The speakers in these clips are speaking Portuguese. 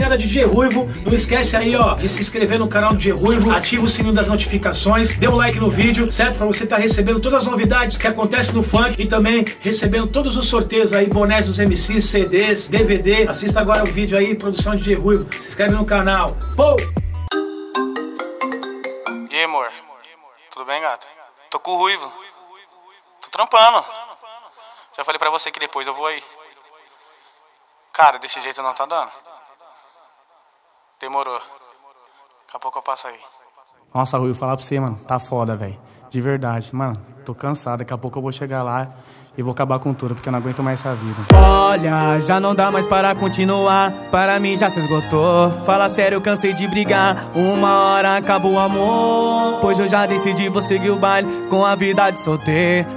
Era DJ Rhuivo, não esquece aí ó de se inscrever no canal do DJ Rhuivo, ativa o sininho das notificações, dê um like no vídeo, certo? Pra você estar recebendo todas as novidades que acontecem no funk e também recebendo todos os sorteios aí, bonés dos MCs, CDs, DVD. Assista agora o vídeo aí, produção de DJ Rhuivo, se inscreve no canal. Pou! E aí, amor? Tudo bem, gato? Tô com o Rhuivo. Tô trampando. Já falei pra você que depois eu vou aí. Cara, desse jeito não tá dando. Demorou. Daqui a pouco eu passo aí. Nossa, Rui, eu falar pra você, mano. Tá foda, velho. De verdade, mano. Tô cansado. Daqui a pouco eu vou chegar lá e vou acabar com tudo, porque eu não aguento mais essa vida. Olha, já não dá mais para continuar. Para mim já se esgotou. Fala sério, eu cansei de brigar. Uma hora acabou o amor. Pois eu já decidi, vou seguir o baile com a vida de solteiro.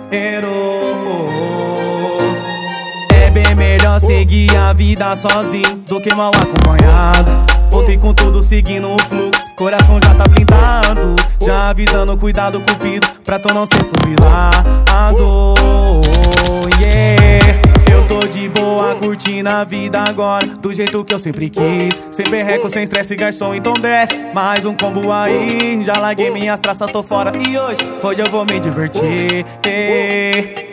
É melhor seguir a vida sozinho do que mal acompanhado. Voltei com tudo seguindo o fluxo, coração já tá blindado. Já avisando, cuidado cupido, pra tu não ser fuzilado. Yeah. Eu tô de boa curtindo a vida agora, do jeito que eu sempre quis. Sem perreco, sem estresse, garçom, então desce mais um combo aí. Já larguei minhas traças, tô fora e hoje eu vou me divertir. Yeah.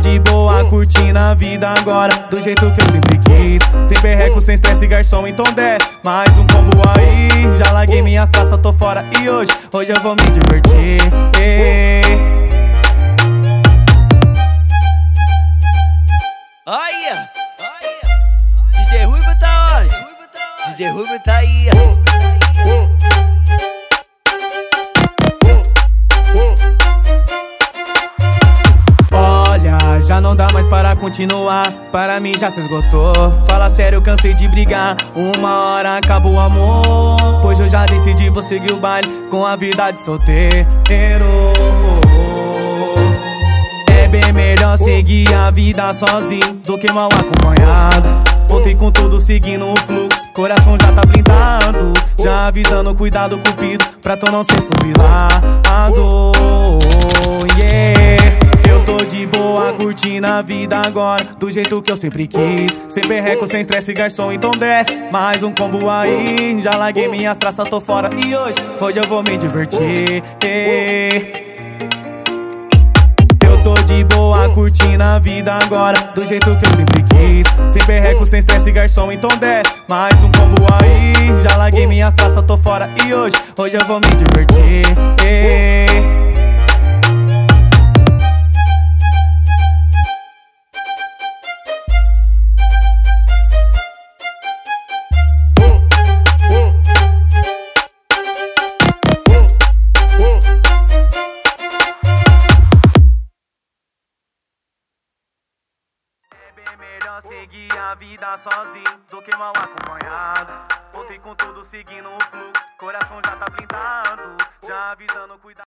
De boa, curtindo a vida agora, do jeito que eu sempre quis. Sem perreco, sem estresse, garçom, então desce mais um combo aí. Já larguei minhas taças, tô fora e hoje eu vou me divertir. Olha, DJ Rhuivo tá hoje. DJ Rhuivo tá aí. Já não dá mais para continuar, para mim já se esgotou. Fala sério, eu cansei de brigar. Uma hora acabou o amor. Pois eu já decidi, vou seguir o baile com a vida de solteiro. É bem melhor seguir a vida sozinho do que mal acompanhado. Voltei com tudo seguindo o fluxo, coração já tá blindado. Já avisando, cuidado cupido, pra tu não ser fuzilado. Yeah. Eu tô de boa curtindo a vida agora, do jeito que eu sempre quis. Sem perreco, sem estresse, garçom, então desce mais um combo aí. Já larguei minhas traças, tô fora e hoje eu vou me divertir. Eu tô de boa curtindo a vida agora, do jeito que eu sempre quis. Sem perreco, sem estresse, garçom, então desce mais um combo aí. Já larguei minhas traças, tô fora e hoje eu vou me divertir. É melhor seguir a vida sozinho do que mal acompanhado. Voltei com tudo seguindo o fluxo, coração já tá blindado. Já avisando, cuidado.